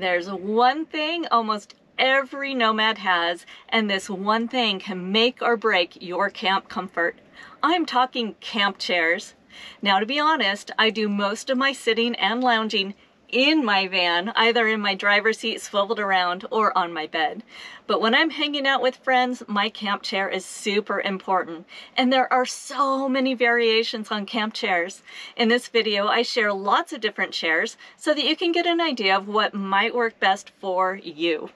There's one thing almost every nomad has, and this one thing can make or break your camp comfort. I'm talking camp chairs. Now, to be honest, I do most of my sitting and lounging in my van, either in my driver's seat swiveled around or on my bed. But when I'm hanging out with friends, my camp chair is super important. And there are so many variations on camp chairs. In this video, I share lots of different chairs so that you can get an idea of what might work best for you.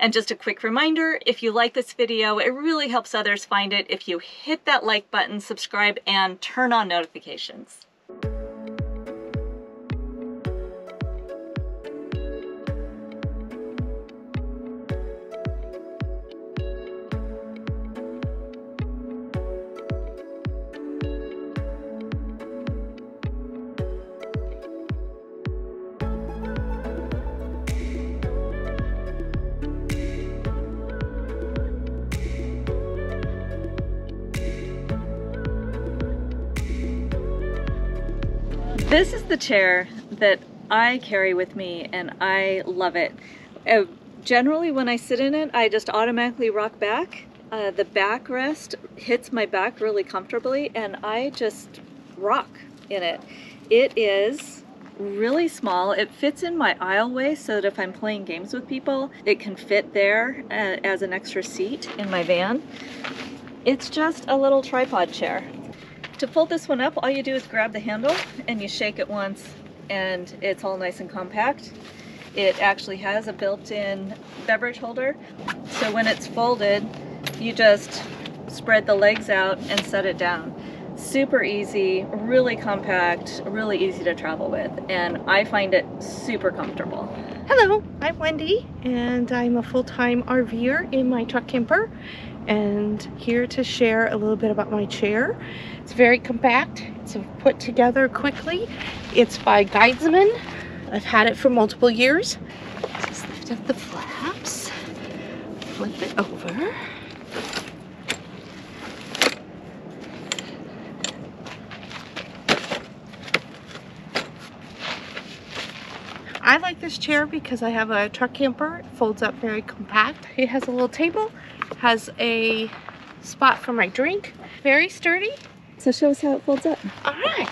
And just a quick reminder, if you like this video, it really helps others find it if you hit that like button, subscribe, and turn on notifications. This is the chair that I carry with me, and I love it. Generally, when I sit in it, I just automatically rock back. The backrest hits my back really comfortably, and I just rock in it. It is really small. It fits in my aisleway so that if I'm playing games with people, it can fit there as an extra seat in my van. It's just a little tripod chair. To fold this one up, all you do is grab the handle and you shake it once, and it's all nice and compact. It actually has a built-in beverage holder, so when it's folded, you just spread the legs out and set it down. Super easy, really compact, really easy to travel with, and I find it super comfortable. Hello, I'm Wendy, and I'm a full-time RVer in my truck camper, and here to share a little bit about my chair. It's very compact. It's put together quickly. It's by Guidesman. I've had it for multiple years. Just lift up the flaps, flip it over. I like this chair because I have a truck camper. It folds up very compact. It has a little table, has a spot for my drink. Very sturdy. So show us how it folds up. All right.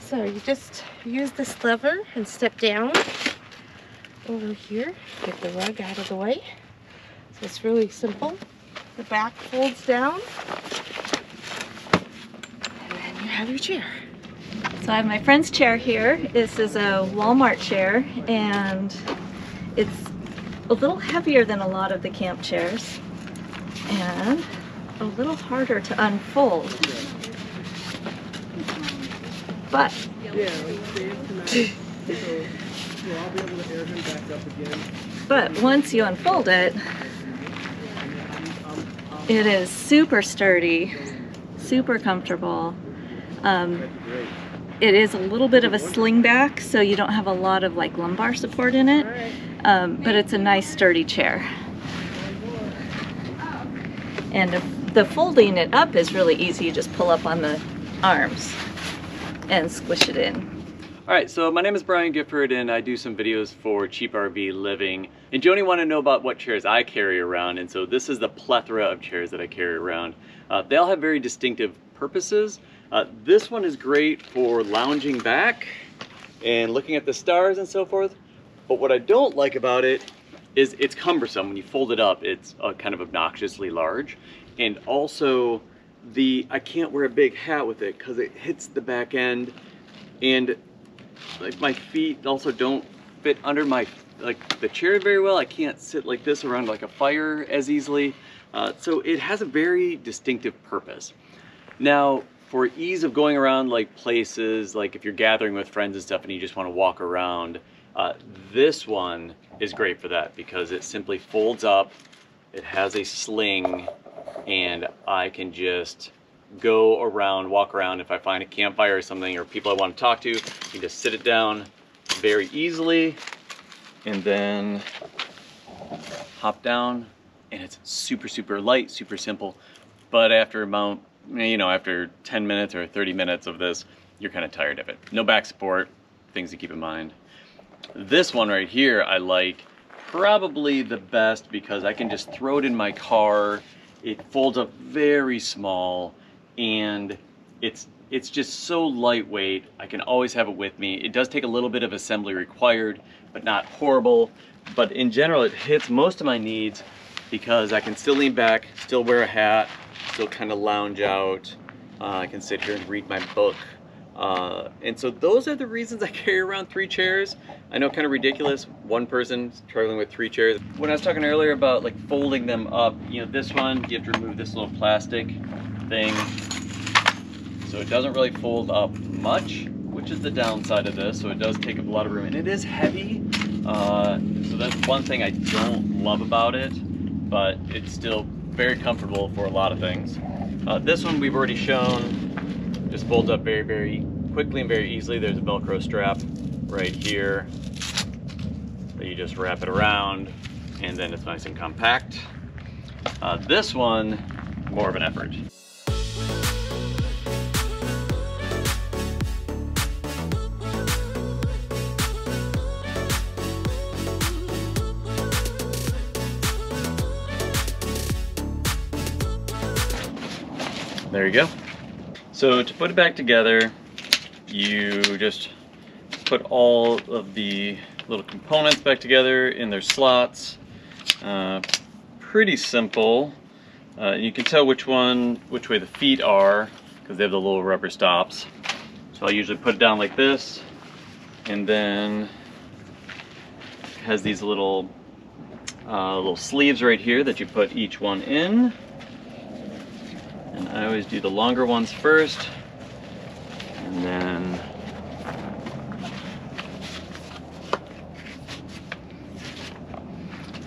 So you just use this lever and step down over here. Get the rug out of the way. So it's really simple. The back folds down. And then you have your chair. So I have my friend's chair here. This is a Walmart chair, and it's a little heavier than a lot of the camp chairs and a little harder to unfold. But but once you unfold it, it is super sturdy, super comfortable. It is a little bit of a sling back, so you don't have a lot of like lumbar support in it, but it's a nice sturdy chair. And the folding it up is really easy. You just pull up on the arms and squish it in. All right, so my name is Brian Gifford, and I do some videos for Cheap RV Living. And Joni wanted to know about what chairs I carry around, and so this is the plethora of chairs that I carry around. They all have very distinctive purposes. This one is great for lounging back and looking at the stars and so forth. But what I don't like about it is it's cumbersome. When you fold it up, it's kind of obnoxiously large. And also, I can't wear a big hat with it because it hits the back end. And like my feet also don't fit under my, like the chair very well. I can't sit like this around like a fire as easily. So it has a very distinctive purpose. Now, for ease of going around like places, like if you're gathering with friends and stuff and you just want to walk around, this one is great for that because it simply folds up, it has a sling, and I can just go around, walk around. If I find a campfire or something or people I want to talk to, you can just sit it down very easily and then hop down, and it's super, super light, super simple. But after about, you know, after 10 minutes or 30 minutes of this, you're kind of tired of it. No back support, things to keep in mind. This one right here I like probably the best because I can just throw it in my car. It folds up very small and it's just so lightweight. I can always have it with me. It does take a little bit of assembly required, but not horrible. But in general, it hits most of my needs because I can still lean back, still wear a hat, still kind of lounge out. I can sit here and read my book. And so those are the reasons I carry around three chairs. I know, kind of ridiculous, one person struggling with three chairs. When I was talking earlier about like folding them up, you know, this one, you have to remove this little plastic thing. So it doesn't really fold up much, which is the downside of this. So it does take up a lot of room and it is heavy. So that's one thing I don't love about it, but it's still very comfortable for a lot of things. This one we've already shown, just folds up very, very quickly and very easily. There's a Velcro strap right here that you just wrap it around and then it's nice and compact. This one, more of an effort. There you go. So to put it back together, you just put all of the little components back together in their slots. Pretty simple. You can tell which way the feet are because they have the little rubber stops. So I usually put it down like this, and then it has these little little sleeves right here that you put each one in. And I always do the longer ones first, and then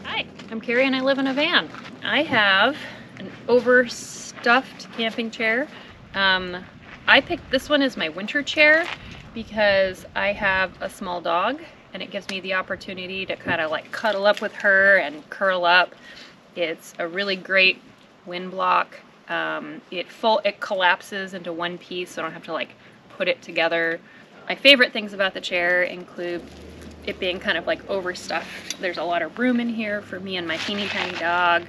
Hi, I'm Carrie and I live in a van. I have an overstuffed camping chair. I picked this one as my winter chair because I have a small dog and it gives me the opportunity to kind of like cuddle up with her and curl up. It's a really great wind block. It collapses into one piece, so I don't have to like put it together. My favorite things about the chair include it being kind of like overstuffed. There's a lot of room in here for me and my teeny tiny dog.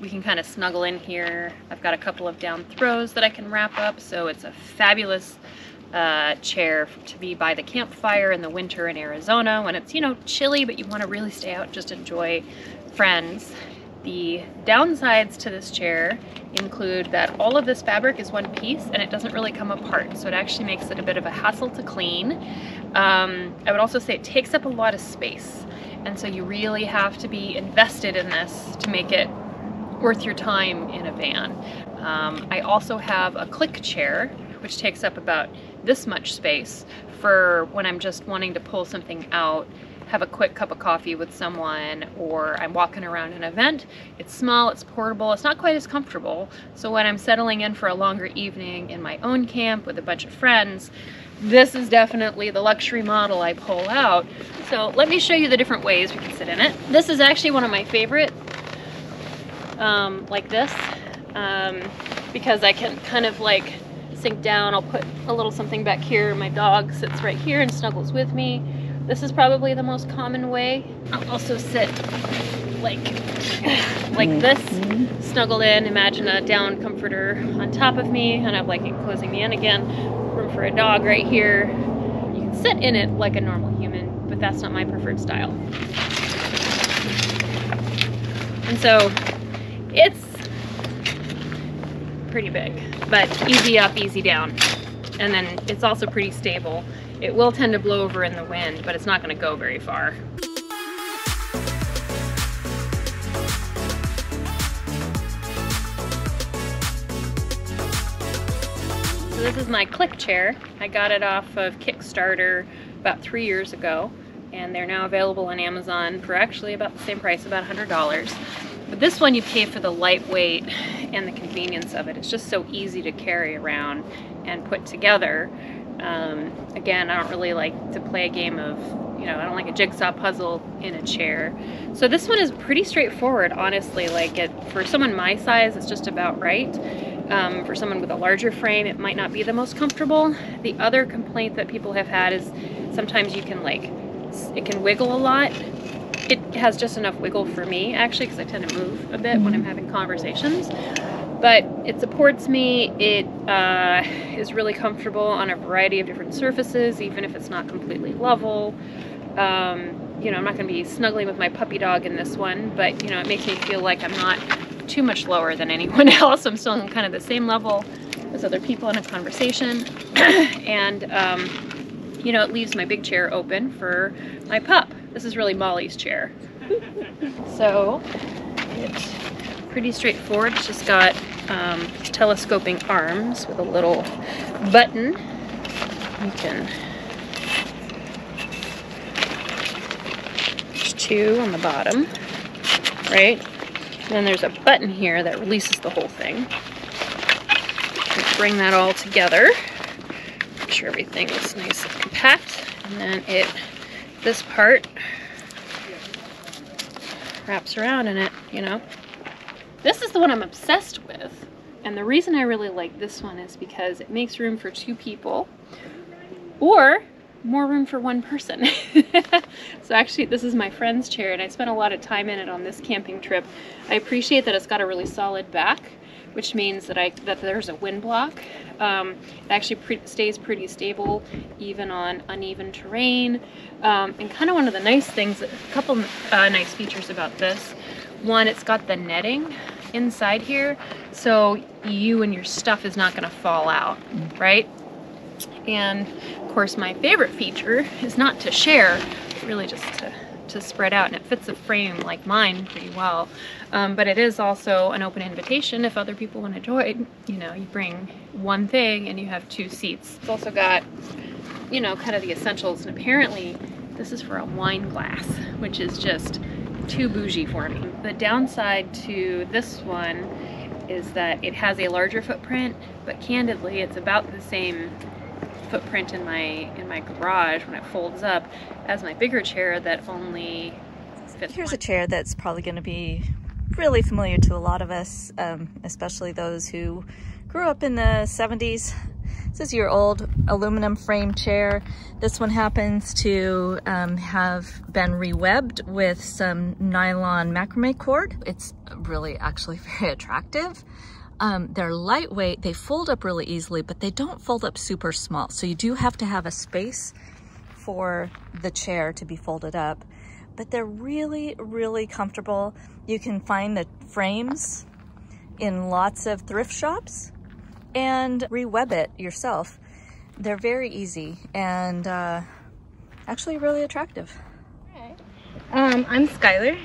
We can kind of snuggle in here. I've got a couple of down throws that I can wrap up, so it's a fabulous chair to be by the campfire in the winter in Arizona when it's, you know, chilly, but you want to really stay out and just enjoy friends. The downsides to this chair include that all of this fabric is one piece and it doesn't really come apart, so it actually makes it a bit of a hassle to clean. I would also say it takes up a lot of space, and so you really have to be invested in this to make it worth your time in a van. I also have a Cliq chair, which takes up about this much space for when I'm just wanting to pull something out, have a quick cup of coffee with someone, or I'm walking around an event. It's small, it's portable, it's not quite as comfortable. So when I'm settling in for a longer evening in my own camp with a bunch of friends, this is definitely the luxury model I pull out. So let me show you the different ways we can sit in it. This is actually one of my favorite, like this, because I can kind of like sink down. I'll put a little something back here. My dog sits right here and snuggles with me. This is probably the most common way. I'll also sit like this, snuggled in. Imagine a down comforter on top of me, and I'm like closing me in again. Room for a dog right here. You can sit in it like a normal human, but that's not my preferred style. And so it's pretty big, but easy up, easy down. And then it's also pretty stable. It will tend to blow over in the wind, but it's not going to go very far. So this is my Cliq chair. I got it off of Kickstarter about 3 years ago, and they're now available on Amazon for actually about the same price, about $100. But this one you pay for the lightweight and the convenience of it. It's just so easy to carry around and put together. Again, I don't really like to play a game of, you know, I don't like a jigsaw puzzle in a chair. So this one is pretty straightforward, honestly. Like, it, for someone my size, it's just about right. For someone with a larger frame, it might not be the most comfortable. The other complaint that people have had is sometimes you can like it can wiggle a lot. It has just enough wiggle for me, actually, because I tend to move a bit when I'm having conversations. But it supports me. It is really comfortable on a variety of different surfaces, even if it's not completely level. You know, I'm not going to be snuggling with my puppy dog in this one, but, you know, it makes me feel like I'm not too much lower than anyone else. I'm still on kind of the same level as other people in a conversation. And, you know, it leaves my big chair open for my pup. This is really Molly's chair. So it's pretty straightforward. It's just got telescoping arms with a little button. You can... There's two on the bottom, right? And then there's a button here that releases the whole thing. Let's bring that all together. Make sure everything is nice and compact. And then it, this part wraps around in it, you know. This is the one I'm obsessed with. And the reason I really like this one is because it makes room for two people or more room for one person. So actually this is my friend's chair, and I spent a lot of time in it on this camping trip. I appreciate that it's got a really solid back, which means that there's a wind block. It actually stays pretty stable even on uneven terrain. And kind of one of the nice things, a couple nice features about this. One, it's got the netting inside here, so you and your stuff is not gonna fall out, right? And of course my favorite feature is not to share, but really just to spread out, and it fits a frame like mine pretty well. But it is also an open invitation. If other people want to join, you know, you bring one thing and you have two seats. It's also got, you know, kind of the essentials, and apparently this is for a wine glass, which is just too bougie for me. The downside to this one is that it has a larger footprint, but candidly it's about the same footprint in my garage when it folds up as my bigger chair that only fits. Here's a chair that's probably going to be really familiar to a lot of us, especially those who grew up in the 70s. This is your old aluminum frame chair. This one happens to have been rewebbed with some nylon macrame cord. It's really actually very attractive. They're lightweight, they fold up really easily, but they don't fold up super small. So you do have to have a space for the chair to be folded up, but they're really, really comfortable. You can find the frames in lots of thrift shops and reweb it yourself. They're very easy and actually really attractive. All right. I'm Skylar,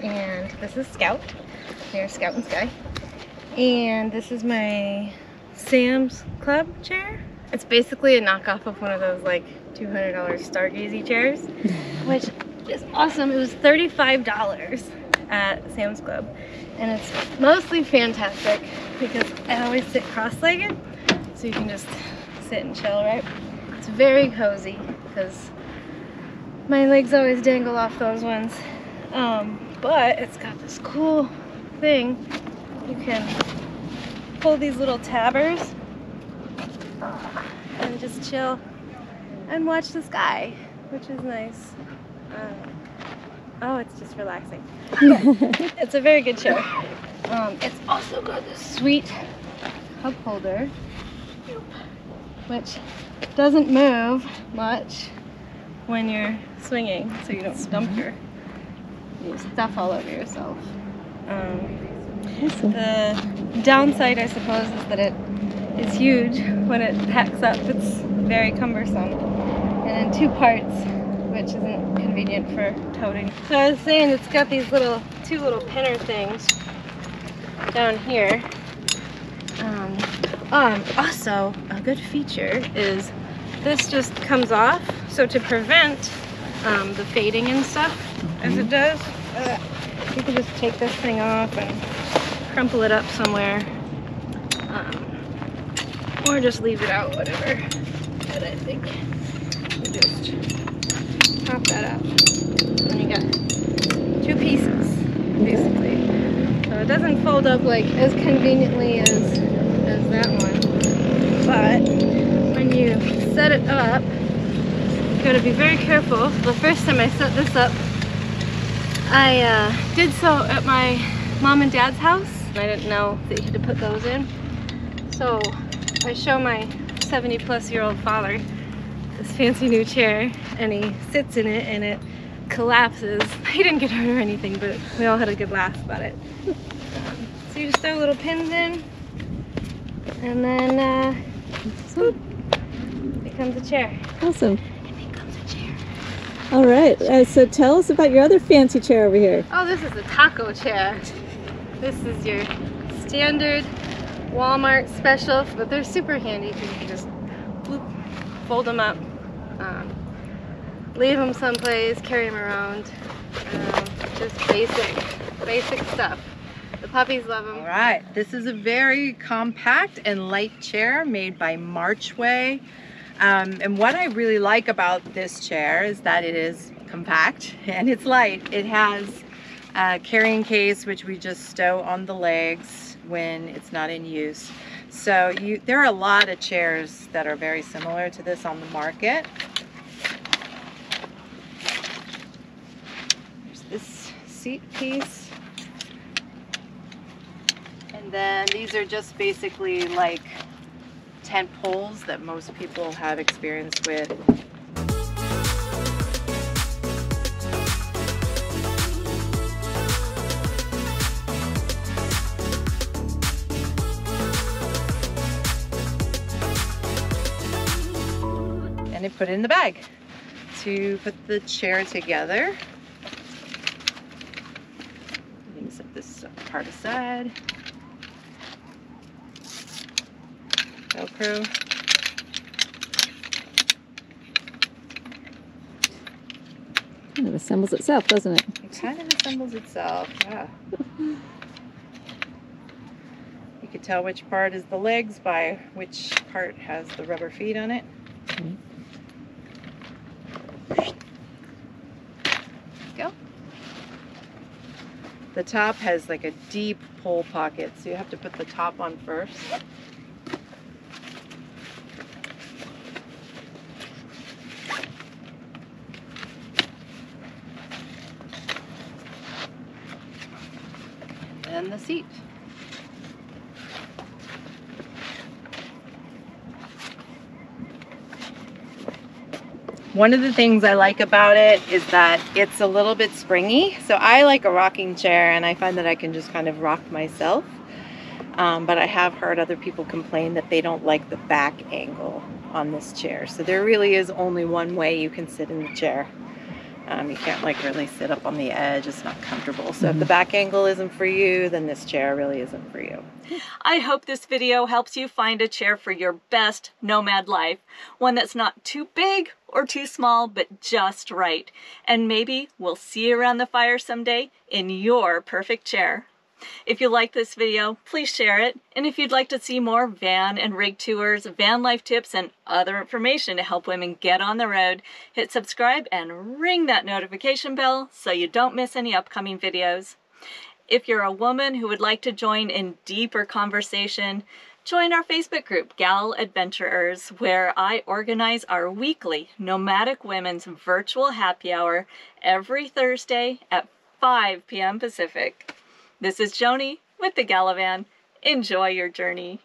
and this is Scout. They're Scout and Sky. And this is my Sam's Club chair. It's basically a knockoff of one of those like $200 Stargazy chairs, which is awesome. It was $35 at Sam's Club. And it's mostly fantastic because I always sit cross-legged, so you can just sit and chill, right? It's very cozy because my legs always dangle off those ones. But it's got this cool thing. You can pull these little tabbers and just chill and watch the sky, which is nice. Oh, it's just relaxing. It's a very good chair. It's also got this sweet cup holder, which doesn't move much when you're swinging, so you don't dump your stuff all over yourself. The downside, I suppose, is that it is huge. When it packs up, it's very cumbersome and in two parts, which isn't convenient for toting. So I was saying, it's got these little two pinner things down here. Also, a good feature is this just comes off, so to prevent the fading and stuff as it does, you can just take this thing off and crumple it up somewhere, or just leave it out, whatever. But I think you just pop that up and you got two pieces basically, so it doesn't fold up like as conveniently as that one. But when you set it up, you gotta be very careful. The first time I set this up, I did so at my mom and dad's house. I didn't know that you had to put those in. So I show my 70-plus-year-old father this fancy new chair, and he sits in it and it collapses. He didn't get hurt or anything, but we all had a good laugh about it. So you just throw little pins in, and then swoop, becomes a chair. Awesome. It becomes a chair. All right, so tell us about your other fancy chair over here. Oh, this is a taco chair. This is your standard Walmart special, but they're super handy because you can just bloop, fold them up, leave them someplace, carry them around, just basic stuff. The puppies love them. All right, this is a very compact and light chair made by Marchway. And what I really like about this chair is that it is compact and it's light. It has a carrying case, which we just stow on the legs when it's not in use. So there are a lot of chairs that are very similar to this on the market. There's this seat piece. And then these are just basically like tent poles that most people have experience with. And I put it in the bag to put the chair together. Set this part aside. Velcro. Kind of assembles itself, doesn't it? It kind of assembles itself, yeah. You can tell which part is the legs by which part has the rubber feet on it. Okay. Go. The top has like a deep pole pocket, so you have to put the top on first. And the seat. One of the things I like about it is that it's a little bit springy. So I like a rocking chair and I find that I can just kind of rock myself. But I have heard other people complain that they don't like the back angle on this chair. So there really is only one way you can sit in the chair. You can't like really sit up on the edge. It's not comfortable. So if the back angle isn't for you, then this chair really isn't for you. I hope this video helps you find a chair for your best nomad life. One that's not too big or too small, but just right. And maybe we'll see you around the fire someday in your perfect chair. If you like this video, please share it. And if you'd like to see more van and rig tours, van life tips, and other information to help women get on the road, hit subscribe and ring that notification bell so you don't miss any upcoming videos. If you're a woman who would like to join in deeper conversation, join our Facebook group, Gal Adventurers, where I organize our weekly Nomadic Women's virtual happy hour every Thursday at 5 p.m. Pacific. This is Joni with the Galavan. Enjoy your journey.